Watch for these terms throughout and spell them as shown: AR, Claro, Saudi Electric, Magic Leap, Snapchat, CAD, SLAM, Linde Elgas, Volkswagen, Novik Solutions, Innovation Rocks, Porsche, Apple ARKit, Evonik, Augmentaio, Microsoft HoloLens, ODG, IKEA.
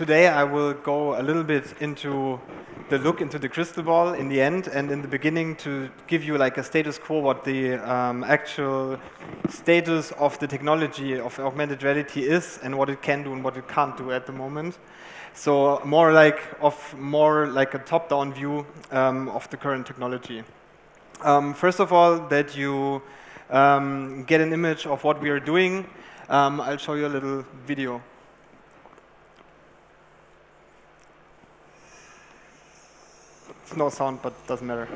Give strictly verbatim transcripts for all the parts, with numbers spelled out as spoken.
Today I will go a little bit into the look into the crystal ball in the end and in the beginning to give you like a status quo what the um, actual status of the technology of augmented reality is and what it can do and what it can't do at the moment. So more like of more like a top-down view um, of the current technology. Um, first of all, that you um, get an image of what we are doing. Um, I'll show you a little video. No sound, but doesn't matter.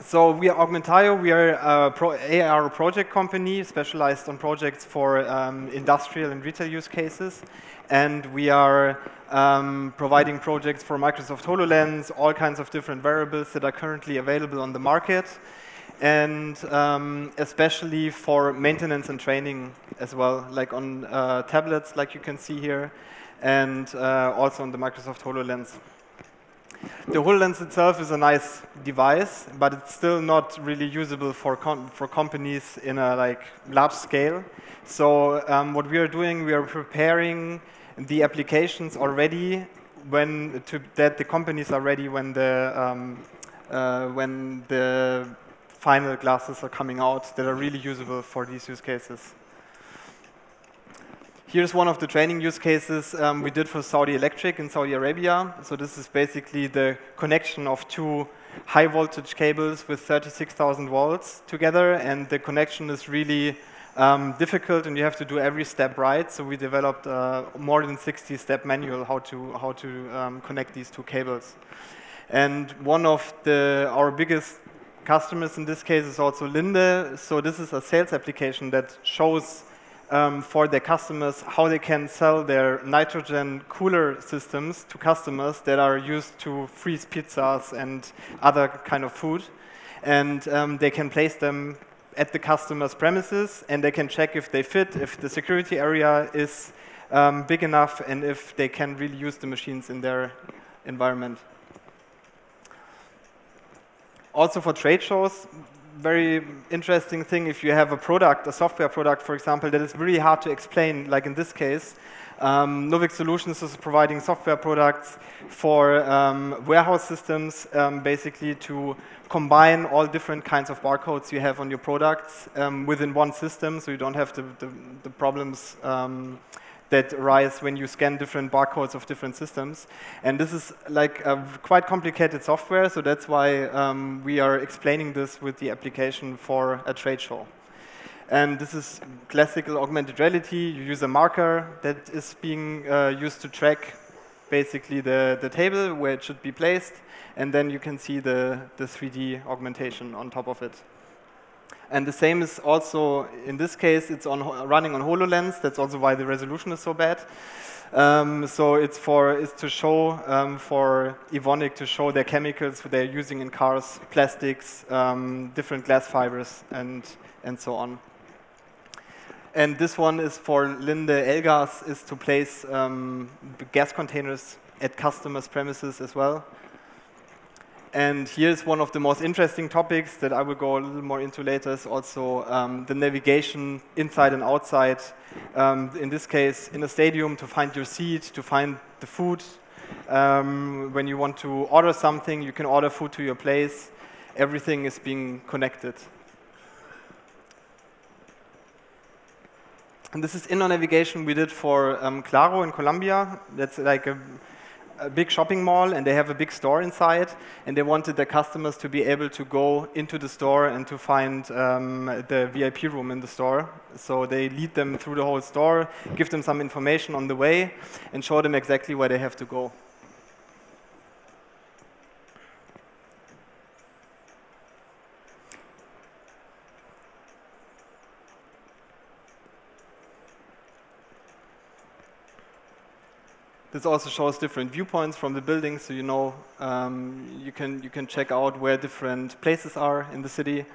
So we are Augmentaio. We are a pro A R project company specialized on projects for um, industrial and retail use cases, and we are um, providing projects for Microsoft HoloLens, all kinds of different variables that are currently available on the market, and um, especially for maintenance and training as well, like on uh, tablets, like you can see here, and uh, also on the Microsoft HoloLens. The HoloLens itself is a nice device, but it's still not really usable for com for companies in a like large scale. So um, what we are doing, we are preparing the applications already when to, that the companies are ready when the um, uh, when the final glasses are coming out that are really usable for these use cases. Here's one of the training use cases um, we did for Saudi Electric in Saudi Arabia. So this is basically the connection of two high voltage cables with thirty-six thousand volts together, and the connection is really um, difficult and you have to do every step right. So we developed a more than sixty step manual how to, how to um, connect these two cables. And one of the, our biggest customers in this case is also Linde. So this is a sales application that shows Um, for their customers how they can sell their nitrogen cooler systems to customers that are used to freeze pizzas and other kind of food. And um, they can place them at the customer's premises and they can check if they fit, if the security area is um, big enough and if they can really use the machines in their environment. Also for trade shows, very interesting thing if you have a product, a software product, for example, that is really hard to explain, like in this case. Um, Novik Solutions is providing software products for um, warehouse systems, um, basically to combine all different kinds of barcodes you have on your products um, within one system, so you don't have the, the, the problems um, that arise when you scan different barcodes of different systems. And this is like a quite complicated software, so that's why um, we are explaining this with the application for a trade show. And this is classical augmented reality. You use a marker that is being uh, used to track basically the, the table where it should be placed, and then you can see the, the three D augmentation on top of it. And the same is also, in this case, it's on, running on HoloLens. That's also why the resolution is so bad. Um, so it's, for, it's to show, um, for Evonik to show their chemicals they're using in cars, plastics, um, different glass fibers, and, and so on. And this one is for Linde Elgas, is to place um, gas containers at customers' premises as well. And here's one of the most interesting topics that I will go a little more into later, is also um, the navigation inside and outside. Um, in this case, in a stadium, to find your seat, to find the food. Um, when you want to order something, you can order food to your place. Everything is being connected. And this is indoor navigation we did for um, Claro in Colombia. That's like a a big shopping mall, and they have a big store inside, and they wanted their customers to be able to go into the store and to find um, the V I P room in the store. So they lead them through the whole store, give them some information on the way, and show them exactly where they have to go. This also shows different viewpoints from the building, so you know um, you can you can check out where different places are in the city,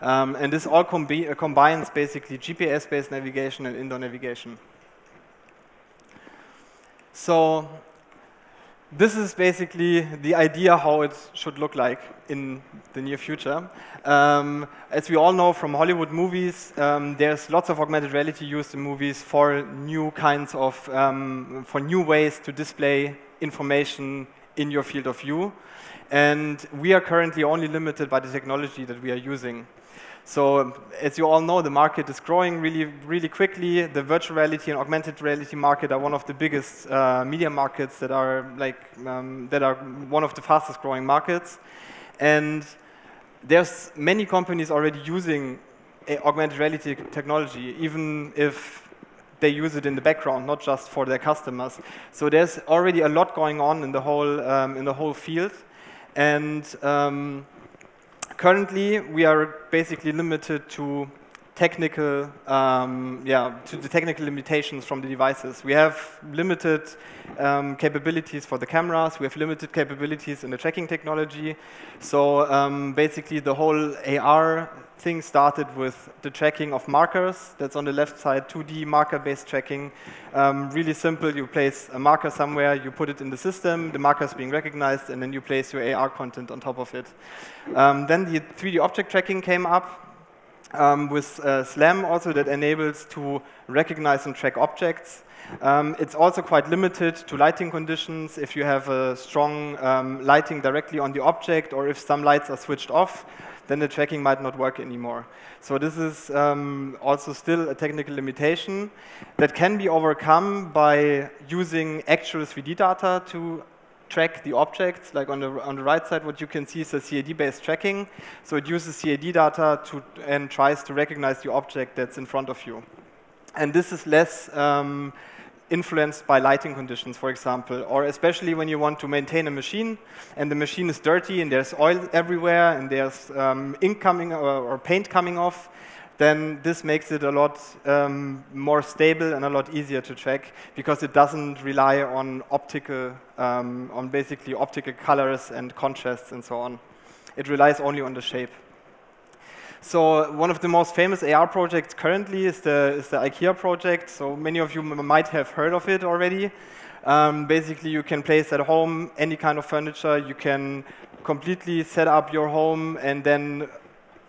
um, and this all combi combines basically G P S-based navigation and indoor navigation. So this is basically the idea how it should look like in the near future. Um, as we all know from Hollywood movies, um, there's lots of augmented reality used in movies for new kinds of, um, for new ways to display information in your field of view. And we are currently only limited by the technology that we are using. So, as you all know, the market is growing really, really quickly. The virtual reality and augmented reality market are one of the biggest uh, media markets that are, like, um, that are one of the fastest growing markets. And there's many companies already using uh, augmented reality technology, even if they use it in the background, not just for their customers. So there's already a lot going on in the whole, um, in the whole field. And um, currently, we are basically limited to technical, um, yeah, to the technical limitations from the devices. We have limited um, capabilities for the cameras. We have limited capabilities in the tracking technology. So um, basically, the whole A R thing started with the tracking of markers. That's on the left side, two D marker-based tracking. Um, really simple. You place a marker somewhere. You put it in the system. The marker is being recognized, and then you place your A R content on top of it. Um, then the three D object tracking came up. Um, with uh, SLAM also, that enables to recognize and track objects. Um, it's also quite limited to lighting conditions. If you have a strong um, lighting directly on the object, or if some lights are switched off, then the tracking might not work anymore. So this is um, also still a technical limitation that can be overcome by using actual three D data to track the objects. Like on the, on the right side, what you can see is a C A D-based tracking. So it uses C A D data to, and tries to recognize the object that's in front of you. And this is less um, influenced by lighting conditions, for example, or especially when you want to maintain a machine and the machine is dirty and there's oil everywhere and there's um, ink coming or, or paint coming off. Then this makes it a lot um, more stable and a lot easier to track, because it doesn't rely on optical, um, on basically optical colors and contrasts and so on. It relies only on the shape. So one of the most famous A R projects currently is the, is the IKEA project. So many of you might have heard of it already. Um, basically, you can place at home any kind of furniture. You can completely set up your home and then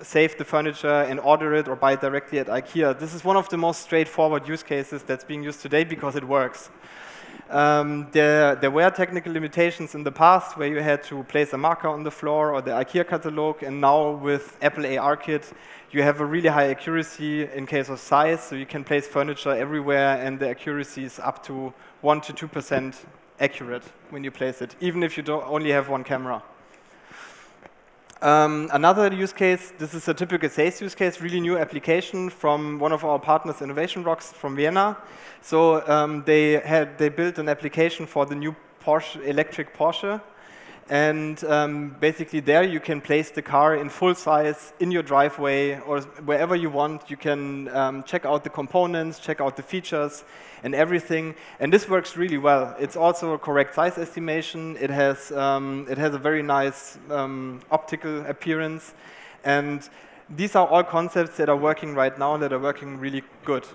save the furniture and order it or buy it directly at IKEA. This is one of the most straightforward use cases that's being used today because it works. Um, there, there were technical limitations in the past where you had to place a marker on the floor or the IKEA catalog, and now with Apple ARKit, you have a really high accuracy in case of size, so you can place furniture everywhere and the accuracy is up to one to two percent accurate when you place it, even if you don't only have one camera. Um, another use case, this is a typical sales use case, really new application from one of our partners, Innovation Rocks from Vienna. So um, they, had, they built an application for the new Porsche, electric Porsche. And um, basically there you can place the car in full size in your driveway or wherever you want. You can um, check out the components, check out the features and everything. And this works really well. It's also a correct size estimation. It has, um, it has a very nice um, optical appearance. And these are all concepts that are working right now, that are working really good.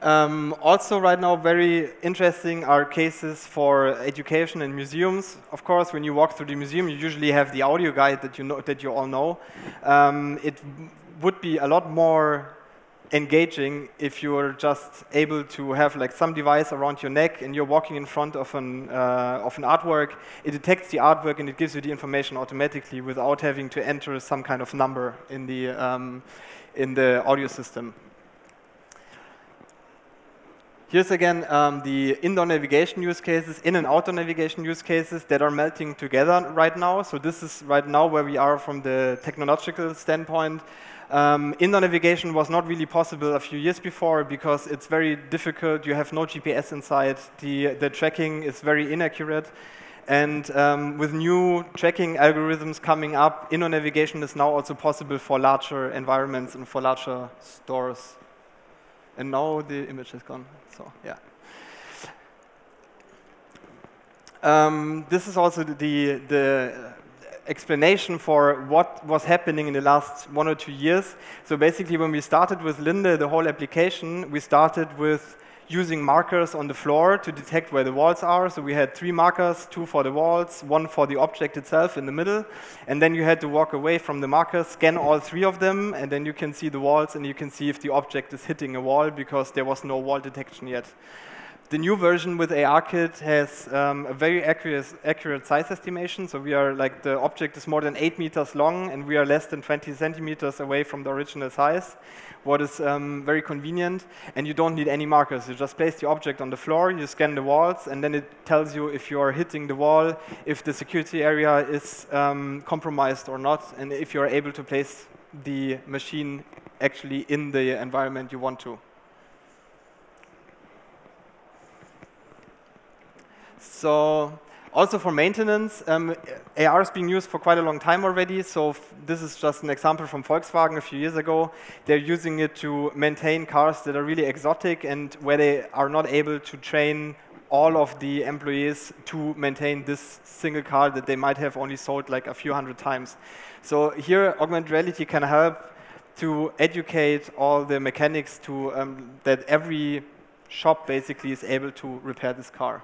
Um, also right now very interesting are cases for education and museums. Of course, when you walk through the museum, you usually have the audio guide that you, know, that you all know. Um, it would be a lot more engaging if you were just able to have like some device around your neck and you're walking in front of an, uh, of an artwork. It detects the artwork and it gives you the information automatically without having to enter some kind of number in the, um, in the audio system. Here's again um, the indoor navigation use cases, in and outdoor navigation use cases that are melting together right now. So this is right now where we are from the technological standpoint. Um, indoor navigation was not really possible a few years before because it's very difficult. You have no G P S inside. The, the tracking is very inaccurate. And um, with new tracking algorithms coming up, indoor navigation is now also possible for larger environments and for larger stores. And now the image is gone. So yeah. Um, this is also the, the explanation for what was happening in the last one or two years. So basically, when we started with Linde, the whole application, we started with using markers on the floor to detect where the walls are. So we had three markers, two for the walls, one for the object itself in the middle. And then you had to walk away from the markers, scan all three of them, and then you can see the walls and you can see if the object is hitting a wall because there was no wall detection yet. The new version with ARKit has um, a very accurate, accurate size estimation. So we are like the object is more than eight meters long, and we are less than twenty centimeters away from the original size, what is um, very convenient. And you don't need any markers. You just place the object on the floor, you scan the walls, and then it tells you if you are hitting the wall, if the security area is um, compromised or not, and if you are able to place the machine actually in the environment you want to. So, also for maintenance, um, A R is being used for quite a long time already, so this is just an example from Volkswagen a few years ago. They're using it to maintain cars that are really exotic and where they are not able to train all of the employees to maintain this single car that they might have only sold like a few hundred times. So here, augmented reality can help to educate all the mechanics to um, that every shop basically is able to repair this car.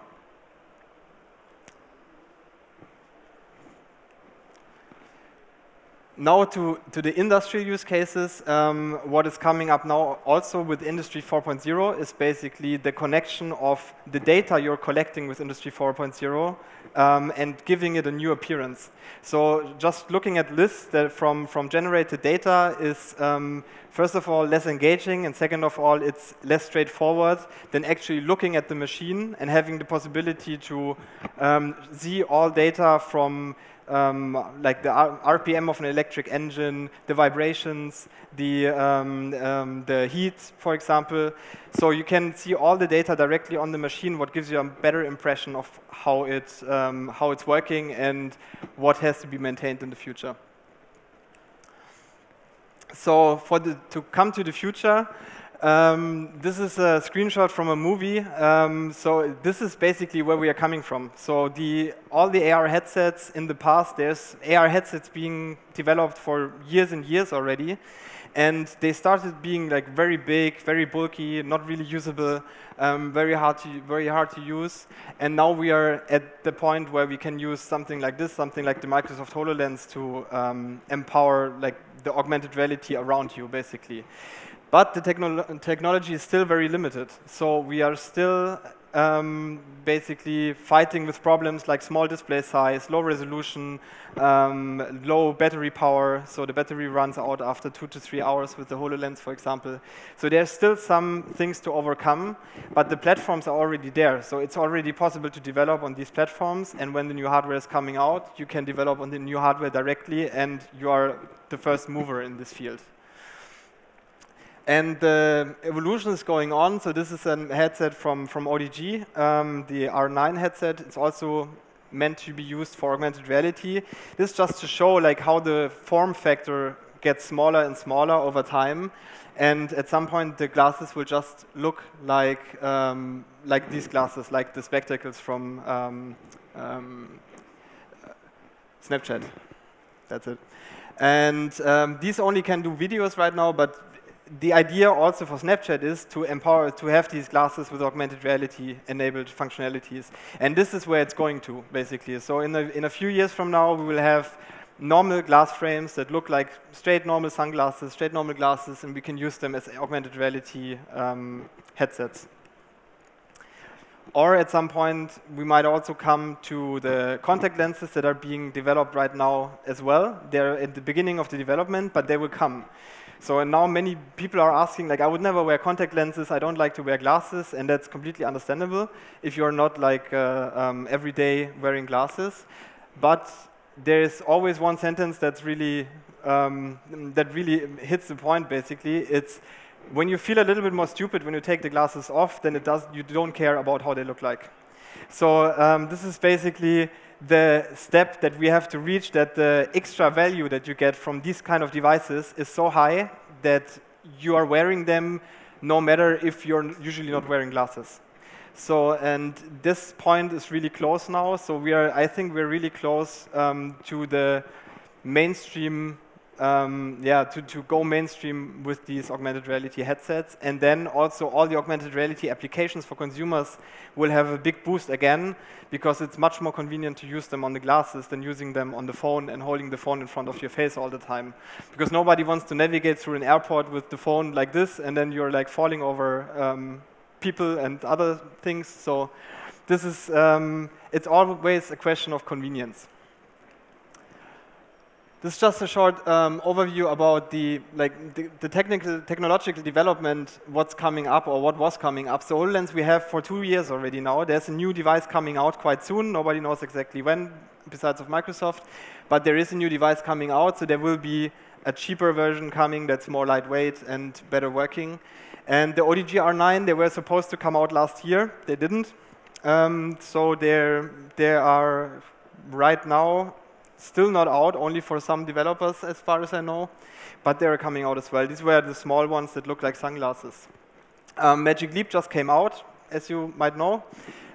Now to, to the industrial use cases, um, what is coming up now also with industry four point zero is basically the connection of the data you're collecting with industry four point zero um, and giving it a new appearance. So just looking at lists that from, from generated data is um, first of all less engaging, and second of all it's less straightforward than actually looking at the machine and having the possibility to um, see all data from Um, like the R P M of an electric engine, the vibrations, the, um, um, the heat, for example. So you can see all the data directly on the machine, what gives you a better impression of how it's, um, how it's working and what has to be maintained in the future. So for the, to come to the future, Um, this is a screenshot from a movie, um, so this is basically where we are coming from. So the, all the A R headsets in the past, there's A R headsets being developed for years and years already, and they started being like very big, very bulky, not really usable, um, very hard to, very hard to use. And now we are at the point where we can use something like this, something like the Microsoft HoloLens to um, empower like the augmented reality around you, basically. But the technolo- technology is still very limited, so we are still um, basically fighting with problems like small display size, low resolution, um, low battery power, so the battery runs out after two to three hours with the HoloLens, for example. So there's still some things to overcome, but the platforms are already there, so it's already possible to develop on these platforms, and when the new hardware is coming out, you can develop on the new hardware directly, and you are the first mover in this field. And the evolution is going on, so this is a headset from, from O D G, um, the R nine headset. It's also meant to be used for augmented reality. This is just to show like how the form factor gets smaller and smaller over time, and at some point the glasses will just look like, um, like these glasses, like the spectacles from um, um, Snapchat. That's it. And um, these only can do videos right now, but the idea also for Snapchat is to empower, to have these glasses with augmented reality enabled functionalities. And this is where it's going to, basically. So in a, in a few years from now, we will have normal glass frames that look like straight normal sunglasses, straight normal glasses, and we can use them as augmented reality um, headsets. Or at some point, we might also come to the contact lenses that are being developed right now as well. They're at the beginning of the development, but they will come. So and now many people are asking, like, I would never wear contact lenses, I don't like to wear glasses, and that's completely understandable if you're not like uh, um, every day wearing glasses. But there is always one sentence that's really, um, that really hits the point, basically. It's when you feel a little bit more stupid when you take the glasses off, then it does, you don't care about how they look like. So um, this is basically the step that we have to reach, that the extra value that you get from these kind of devices is so high that you are wearing them no matter if you're usually not wearing glasses. So, and this point is really close now, so we are, I think we're really close um, to the mainstream um, yeah, to, to go mainstream with these augmented reality headsets. And then also all the augmented reality applications for consumers will have a big boost again, because it's much more convenient to use them on the glasses than using them on the phone and holding the phone in front of your face all the time. Because nobody wants to navigate through an airport with the phone like this, and then you're like falling over um, people and other things. So this is, um, it's always a question of convenience. This is just a short um, overview about the, like, the, the technical, technological development, what's coming up or what was coming up. So HoloLens we have for two years already now. There's a new device coming out quite soon. Nobody knows exactly when, besides of Microsoft. But there is a new device coming out, so there will be a cheaper version coming that's more lightweight and better working. And the O D G R nine, they were supposed to come out last year. They didn't. Um, so there, there are right now still not out, only for some developers as far as I know, but they are coming out as well. These were the small ones that look like sunglasses. Um, Magic Leap just came out, as you might know.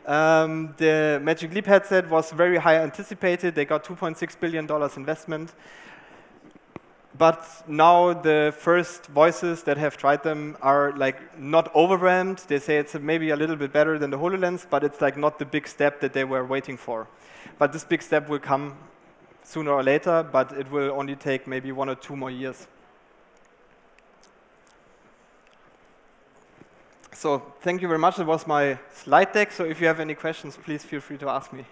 Um, the Magic Leap headset was very high anticipated. They got two point six billion dollars investment. But now the first voices that have tried them are like not overwhelmed. They say it's maybe a little bit better than the HoloLens, but it's like not the big step that they were waiting for. But this big step will come sooner or later, but it will only take maybe one or two more years. So thank you very much. That was my slide deck. So if you have any questions, please feel free to ask me.